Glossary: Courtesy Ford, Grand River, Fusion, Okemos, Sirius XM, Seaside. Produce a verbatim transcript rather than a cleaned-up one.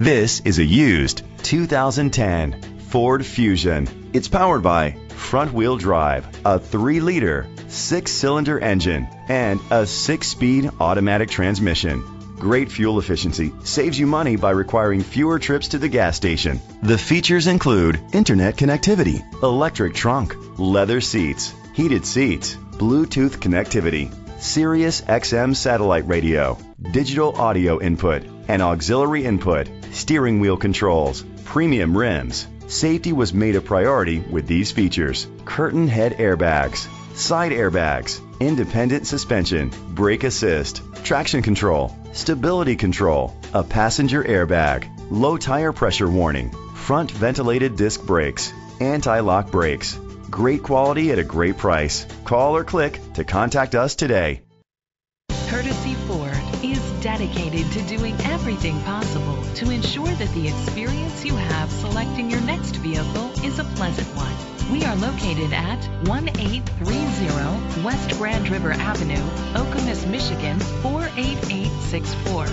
This is a used two thousand ten Ford Fusion. It's powered by front-wheel drive, a three liter, six cylinder engine, and a six speed automatic transmission. Great fuel efficiency saves you money by requiring fewer trips to the gas station. The features include internet connectivity, electric trunk, leather seats, heated seats, Bluetooth connectivity, Sirius X M satellite radio, digital audio input, and auxiliary input, steering wheel controls, premium rims. Safety was made a priority with these features: curtain head airbags, side airbags, independent suspension, brake assist, traction control, stability control, a passenger airbag, low tire pressure warning, front ventilated disc brakes, anti-lock brakes. Great quality at a great price. Call or click to contact us today. Courtesy Ford is dedicated to doing everything possible to ensure that the experience you have selecting your next vehicle is a pleasant one. We are located at one eight three zero West Grand River Avenue, Okemos, Michigan four eight eight six four.